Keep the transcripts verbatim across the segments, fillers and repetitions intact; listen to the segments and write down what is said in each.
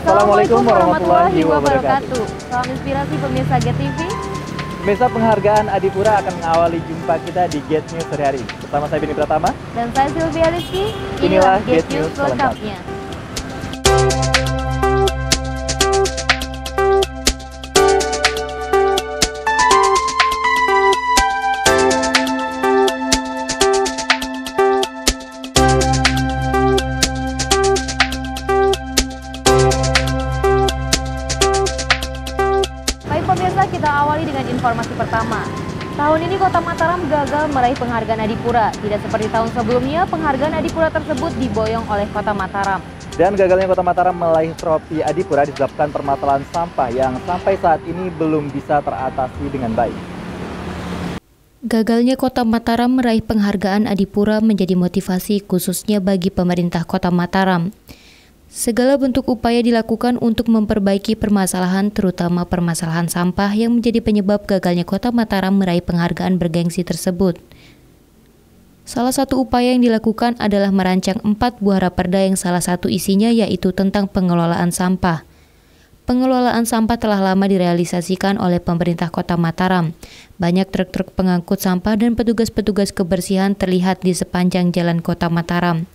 Assalamualaikum warahmatullahi wabarakatuh. Salam inspirasi pemirsa GetTV. Pemirsa, penghargaan Adipura akan mengawali jumpa kita di GET! NEWS hari hari. Bersama saya Beni Pratama. Dan saya Sylvia Rizky. Inilah GET! NEWS selengkapnya. Informasi pertama, tahun ini kota Mataram gagal meraih penghargaan Adipura. Tidak seperti tahun sebelumnya, penghargaan Adipura tersebut diboyong oleh kota Mataram. Dan gagalnya kota Mataram meraih trofi Adipura disebabkan permasalahan sampah yang sampai saat ini belum bisa teratasi dengan baik. Gagalnya kota Mataram meraih penghargaan Adipura menjadi motivasi khususnya bagi pemerintah kota Mataram. Segala bentuk upaya dilakukan untuk memperbaiki permasalahan, terutama permasalahan sampah yang menjadi penyebab gagalnya kota Mataram meraih penghargaan bergengsi tersebut. Salah satu upaya yang dilakukan adalah merancang empat buah raperda yang salah satu isinya yaitu tentang pengelolaan sampah. Pengelolaan sampah telah lama direalisasikan oleh pemerintah kota Mataram. Banyak truk-truk pengangkut sampah dan petugas-petugas kebersihan terlihat di sepanjang jalan kota Mataram.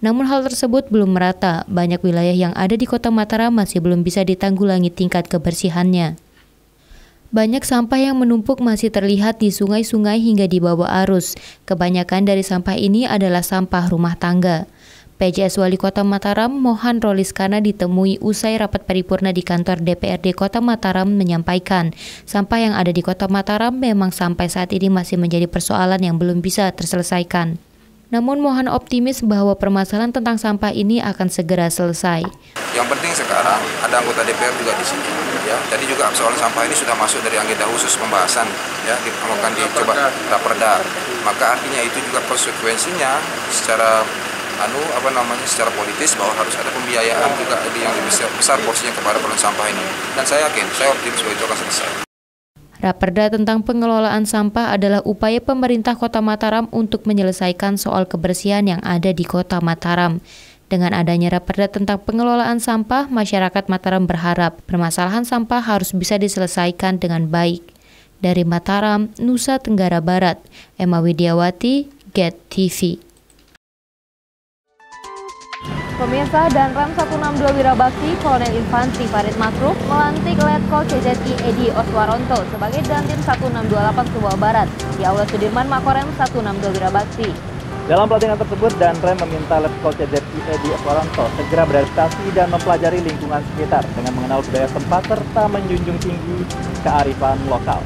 Namun hal tersebut belum merata, banyak wilayah yang ada di kota Mataram masih belum bisa ditanggulangi tingkat kebersihannya. Banyak sampah yang menumpuk masih terlihat di sungai-sungai hingga di bawah arus. Kebanyakan dari sampah ini adalah sampah rumah tangga. P J S Wali Kota Mataram, Mohan Roliskana, ditemui usai rapat paripurna di kantor D P R D Kota Mataram menyampaikan, sampah yang ada di Kota Mataram memang sampai saat ini masih menjadi persoalan yang belum bisa terselesaikan. Namun Mohan optimis bahwa permasalahan tentang sampah ini akan segera selesai. Yang penting sekarang ada anggota D P R juga di sini, ya. Jadi juga soal sampah ini sudah masuk dari agenda khusus pembahasan, ya, akan dicoba raperda. Maka artinya itu juga konsekuensinya secara anu apa namanya secara politis bahwa harus ada pembiayaan juga yang lebih besar porsinya kepada permasalahan sampah ini. Dan saya yakin, saya optimis bahwa itu akan selesai. Raperda tentang pengelolaan sampah adalah upaya pemerintah kota Mataram untuk menyelesaikan soal kebersihan yang ada di kota Mataram. Dengan adanya raperda tentang pengelolaan sampah, masyarakat Mataram berharap permasalahan sampah harus bisa diselesaikan dengan baik. Dari Mataram, Nusa Tenggara Barat, Ema Widyawati, GetTV. Pemirsa, Danrem satu enam dua Wirabakti, Kolonel Infantri Farid Makrof melantik Letkol C Z I Edi Oswaronto sebagai Dandim satu enam dua delapan Sumbawa Barat di Aula Sudirman Makorem satu enam dua Wirabakti. Dalam pelatihan tersebut, Danrem meminta Letkol C Z I Edi Oswaronto segera beradaptasi dan mempelajari lingkungan sekitar dengan mengenal budaya tempat serta menjunjung tinggi kearifan lokal.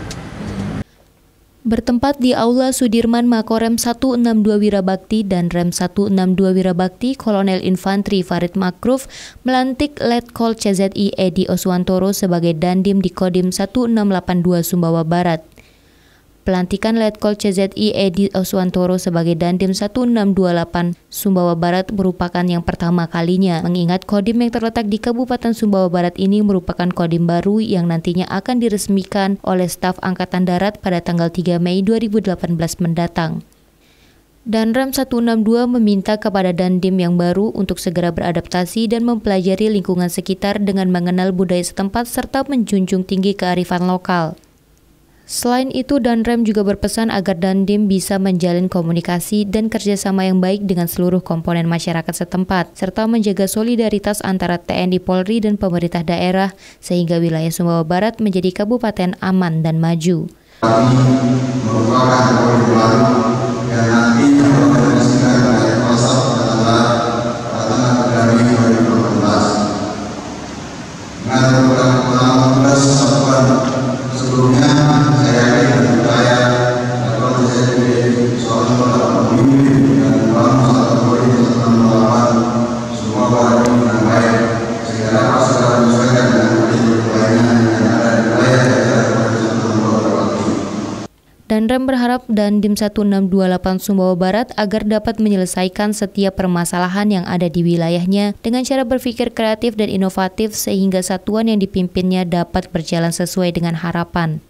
Bertempat di Aula Sudirman Makorem satu enam dua Wirabakti dan Rem satu enam dua Wirabakti, Kolonel Infantri Farid Makrof melantik Letkol C Z I Edi Oswantoro sebagai Dandim di Kodim satu enam delapan dua Sumbawa Barat. Pelantikan Letkol C Z I Edi Oswantoro sebagai Dandim satu enam dua delapan Sumbawa Barat merupakan yang pertama kalinya, mengingat Kodim yang terletak di Kabupaten Sumbawa Barat ini merupakan Kodim baru yang nantinya akan diresmikan oleh staf Angkatan Darat pada tanggal tiga Mei dua ribu delapan belas mendatang. Danrem satu enam dua meminta kepada Dandim yang baru untuk segera beradaptasi dan mempelajari lingkungan sekitar dengan mengenal budaya setempat serta menjunjung tinggi kearifan lokal. Selain itu, Danrem juga berpesan agar Dandim bisa menjalin komunikasi dan kerjasama yang baik dengan seluruh komponen masyarakat setempat, serta menjaga solidaritas antara T N I Polri dan pemerintah daerah, sehingga wilayah Sumbawa Barat menjadi kabupaten aman dan maju. Danrem berharap Dandim satu enam dua delapan Sumbawa Barat agar dapat menyelesaikan setiap permasalahan yang ada di wilayahnya dengan cara berpikir kreatif dan inovatif sehingga satuan yang dipimpinnya dapat berjalan sesuai dengan harapan.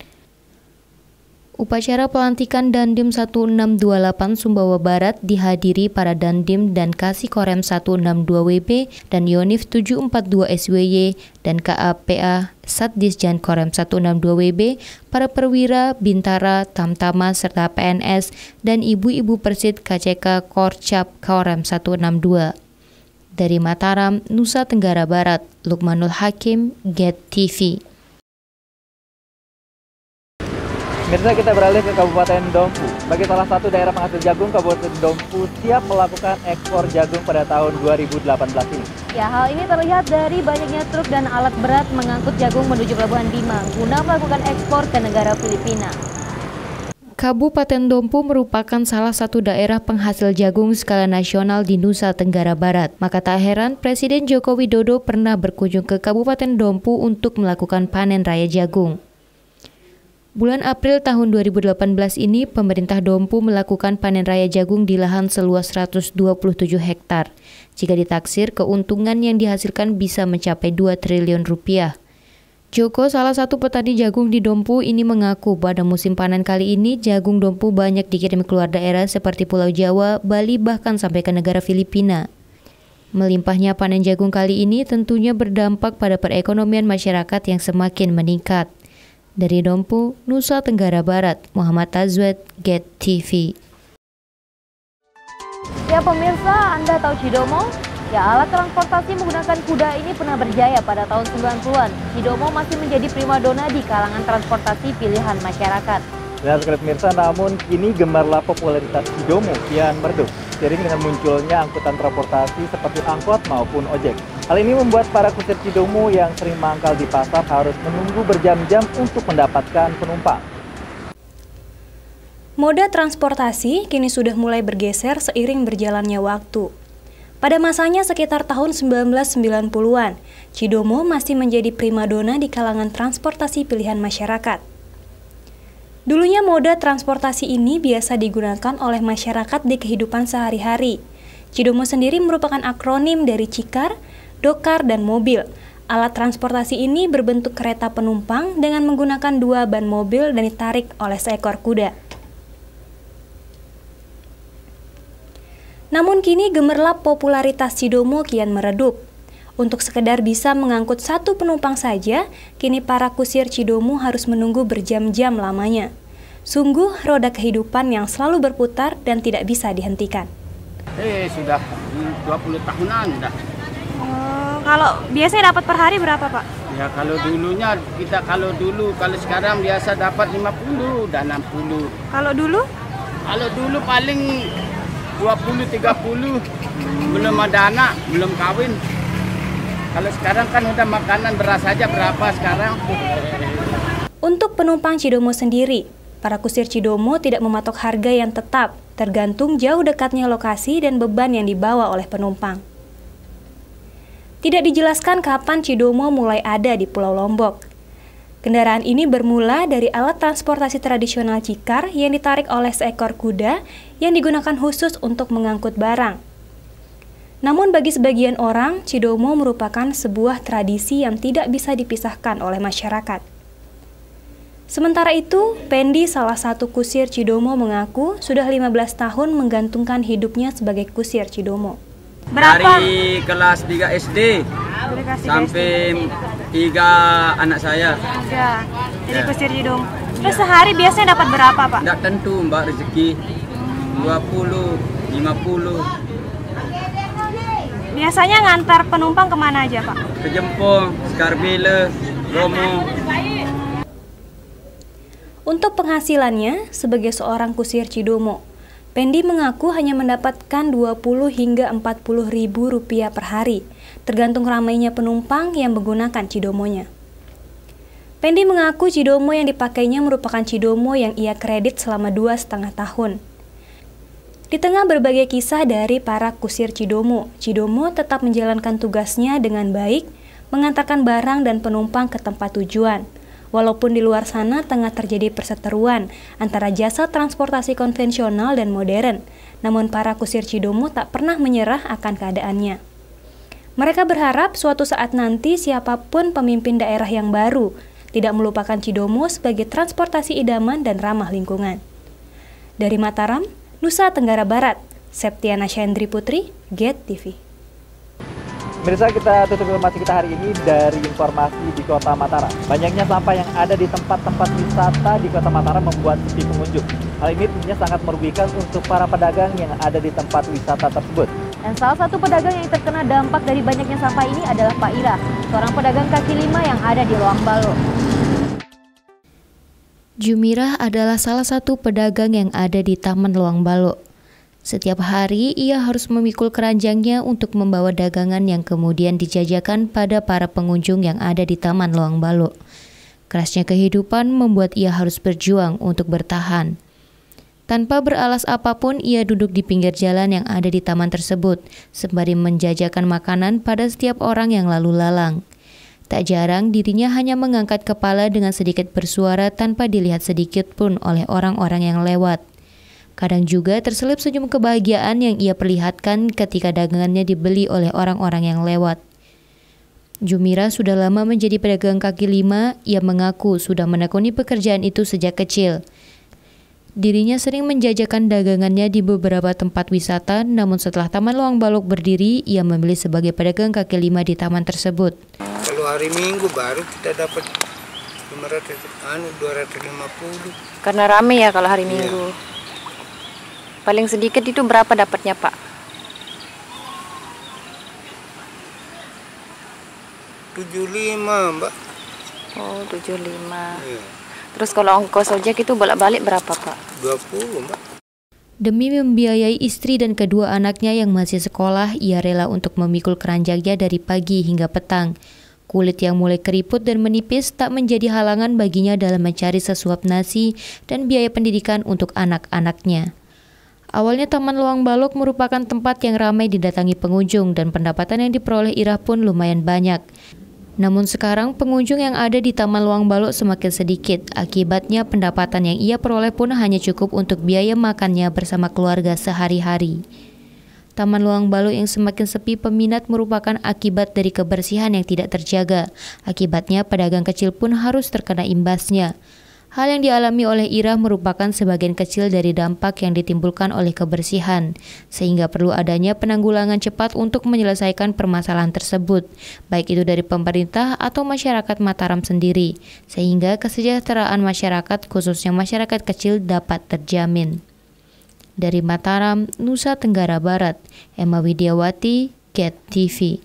Upacara pelantikan Dandim seribu enam ratus dua puluh delapan Sumbawa Barat dihadiri para Dandim dan Kasikorem seratus enam puluh dua W B dan Yonif tujuh ratus empat puluh dua S W Y dan K A P A Satdisjan Korem seratus enam puluh dua W B, para perwira, bintara, tamtama, serta P N S dan ibu-ibu Persit K C K Korcap Korem seratus enam puluh dua. Dari Mataram, Nusa Tenggara Barat, Lukmanul Hakim, GetTV. Pemirsa, kita beralih ke Kabupaten Dompu. Bagi salah satu daerah penghasil jagung, Kabupaten Dompu siap melakukan ekspor jagung pada tahun dua ribu delapan belas ini. Ya, hal ini terlihat dari banyaknya truk dan alat berat mengangkut jagung menuju Pelabuhan Bima guna melakukan ekspor ke negara Filipina. Kabupaten Dompu merupakan salah satu daerah penghasil jagung skala nasional di Nusa Tenggara Barat. Maka tak heran Presiden Joko Widodo pernah berkunjung ke Kabupaten Dompu untuk melakukan panen raya jagung. Bulan April tahun dua ribu delapan belas ini, pemerintah Dompu melakukan panen raya jagung di lahan seluas seratus dua puluh tujuh hektar. Jika ditaksir, keuntungan yang dihasilkan bisa mencapai dua triliun rupiah. Joko, salah satu petani jagung di Dompu ini, mengaku pada musim panen kali ini jagung Dompu banyak dikirim keluar daerah seperti Pulau Jawa, Bali, bahkan sampai ke negara Filipina. Melimpahnya panen jagung kali ini tentunya berdampak pada perekonomian masyarakat yang semakin meningkat. Dari Dompu, Nusa Tenggara Barat, Muhammad Tazwed, GetTV. Ya pemirsa, Anda tahu Cidomo? Ya, alat transportasi menggunakan kuda ini pernah berjaya pada tahun sembilan puluhan. Cidomo masih menjadi primadona di kalangan transportasi pilihan masyarakat. Benar sekali pemirsa, namun kini gemerlap popularitas Cidomo kian merdu seiring dengan munculnya angkutan transportasi seperti angkot maupun ojek. Hal ini membuat para kusir Cidomo yang sering mangkal di pasar harus menunggu berjam-jam untuk mendapatkan penumpang. Moda transportasi kini sudah mulai bergeser seiring berjalannya waktu. Pada masanya sekitar tahun sembilan belas sembilan puluhan, Cidomo masih menjadi primadona di kalangan transportasi pilihan masyarakat. Dulunya moda transportasi ini biasa digunakan oleh masyarakat di kehidupan sehari-hari. Cidomo sendiri merupakan akronim dari Cikar, Dokar, dan mobil. Alat transportasi ini berbentuk kereta penumpang dengan menggunakan dua ban mobil dan ditarik oleh seekor kuda. Namun kini gemerlap popularitas Cidomo kian meredup. Untuk sekedar bisa mengangkut satu penumpang saja, kini para kusir Cidomo harus menunggu berjam-jam lamanya. Sungguh roda kehidupan yang selalu berputar dan tidak bisa dihentikan. Eh, sudah dua puluh tahunan dah. Oh, kalau biasanya dapat per hari berapa, Pak? Ya, kalau dulunya kita kalau dulu, kalau sekarang biasa dapat lima puluh dan enam puluh. Kalau dulu? Kalau dulu paling dua puluh tiga puluh. Belum ada anak, belum kawin. Kalau sekarang kan udah makanan beras saja berapa sekarang. Untuk penumpang Cidomo sendiri, para kusir Cidomo tidak mematok harga yang tetap, tergantung jauh dekatnya lokasi dan beban yang dibawa oleh penumpang. Tidak dijelaskan kapan Cidomo mulai ada di Pulau Lombok. Kendaraan ini bermula dari alat transportasi tradisional Cikar yang ditarik oleh seekor kuda yang digunakan khusus untuk mengangkut barang. Namun bagi sebagian orang, Cidomo merupakan sebuah tradisi yang tidak bisa dipisahkan oleh masyarakat. Sementara itu, Pendi, salah satu kusir Cidomo, mengaku sudah lima belas tahun menggantungkan hidupnya sebagai kusir Cidomo. Berapa? Dari kelas tiga S D sampai tiga anak saya. Ya, jadi ya. Kusir Cidomo. Terus ya. Sehari biasanya dapat berapa, Pak? Tidak tentu, Mbak, rezeki. dua puluh, lima puluh. Biasanya ngantar penumpang kemana aja, Pak? Ke Jempol, Skarbile, Bromo. Untuk penghasilannya, sebagai seorang kusir Cidomo, Pendi mengaku hanya mendapatkan dua puluh hingga empat puluh ribu rupiah per hari, tergantung ramainya penumpang yang menggunakan Cidomonya. Pendi mengaku Cidomo yang dipakainya merupakan Cidomo yang ia kredit selama dua setengah tahun. Di tengah berbagai kisah dari para kusir Cidomo, Cidomo tetap menjalankan tugasnya dengan baik, mengantarkan barang dan penumpang ke tempat tujuan. Walaupun di luar sana tengah terjadi perseteruan antara jasa transportasi konvensional dan modern, namun para kusir Cidomo tak pernah menyerah akan keadaannya. Mereka berharap suatu saat nanti siapapun pemimpin daerah yang baru tidak melupakan Cidomo sebagai transportasi idaman dan ramah lingkungan. Dari Mataram, Nusa Tenggara Barat, Septiana Syaendri Putri, GetTV. Pemirsa, kita tutup informasi kita hari ini dari informasi di Kota Mataram. Banyaknya sampah yang ada di tempat-tempat wisata di Kota Mataram membuat sepi pengunjung. Hal ini tentunya sangat merugikan untuk para pedagang yang ada di tempat wisata tersebut. Dan salah satu pedagang yang terkena dampak dari banyaknya sampah ini adalah Pak Ira, seorang pedagang kaki lima yang ada di Loang Baloq. Jumirah adalah salah satu pedagang yang ada di Taman Loang Baloq. Setiap hari, ia harus memikul keranjangnya untuk membawa dagangan yang kemudian dijajakan pada para pengunjung yang ada di Taman Loang Baloq. Kerasnya kehidupan membuat ia harus berjuang untuk bertahan. Tanpa beralas apapun, ia duduk di pinggir jalan yang ada di taman tersebut, sembari menjajakan makanan pada setiap orang yang lalu lalang. Tak jarang, dirinya hanya mengangkat kepala dengan sedikit bersuara tanpa dilihat sedikit pun oleh orang-orang yang lewat. Kadang juga terselip senyum kebahagiaan yang ia perlihatkan ketika dagangannya dibeli oleh orang-orang yang lewat. Jumira sudah lama menjadi pedagang kaki lima, ia mengaku sudah menekuni pekerjaan itu sejak kecil. Dirinya sering menjajakan dagangannya di beberapa tempat wisata, namun setelah Taman Loang Baloq berdiri, ia memilih sebagai pedagang kaki lima di taman tersebut. Kalau hari Minggu baru kita dapat dua ratus lima puluh. Karena rame ya kalau hari iya. Minggu. Paling sedikit itu berapa dapatnya, Pak? tujuh puluh lima, Mbak. Oh, tujuh puluh lima. Iya. Terus kalau ongkos ojek itu bolak-balik berapa, Pak? dua puluh, Mbak. Demi membiayai istri dan kedua anaknya yang masih sekolah, ia rela untuk memikul keranjangnya dari pagi hingga petang. Kulit yang mulai keriput dan menipis tak menjadi halangan baginya dalam mencari sesuap nasi dan biaya pendidikan untuk anak-anaknya. Awalnya Taman Loang Baloq merupakan tempat yang ramai didatangi pengunjung dan pendapatan yang diperoleh Irah pun lumayan banyak. Namun sekarang pengunjung yang ada di Taman Loang Baloq semakin sedikit. Akibatnya pendapatan yang ia peroleh pun hanya cukup untuk biaya makannya bersama keluarga sehari-hari. Taman Loang Baloq yang semakin sepi peminat merupakan akibat dari kebersihan yang tidak terjaga. Akibatnya pedagang kecil pun harus terkena imbasnya. Hal yang dialami oleh Ira merupakan sebagian kecil dari dampak yang ditimbulkan oleh kebersihan, sehingga perlu adanya penanggulangan cepat untuk menyelesaikan permasalahan tersebut, baik itu dari pemerintah atau masyarakat Mataram sendiri, sehingga kesejahteraan masyarakat khususnya masyarakat kecil dapat terjamin. Dari Mataram, Nusa Tenggara Barat, Ema Widyawati, GetTV.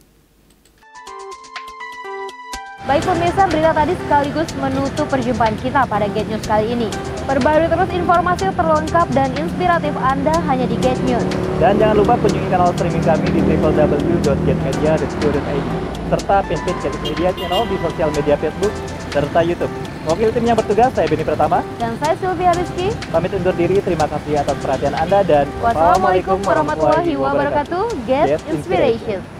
Baik pemirsa, berita tadi sekaligus menutup perjumpaan kita pada Get News kali ini. Perbarui terus informasi terlengkap dan inspiratif Anda hanya di Get News. Dan jangan lupa kunjungi kanal streaming kami di w w w titik get media titik co titik i d serta fanpage Getmedia Channel di sosial media Facebook serta YouTube. Wakil tim yang bertugas, saya Beni Pratama. Dan saya Sylvia Rizky. Pamit undur diri, terima kasih atas perhatian Anda dan wassalamualaikum warahmatullahi wabarakatuh. Get Inspiration.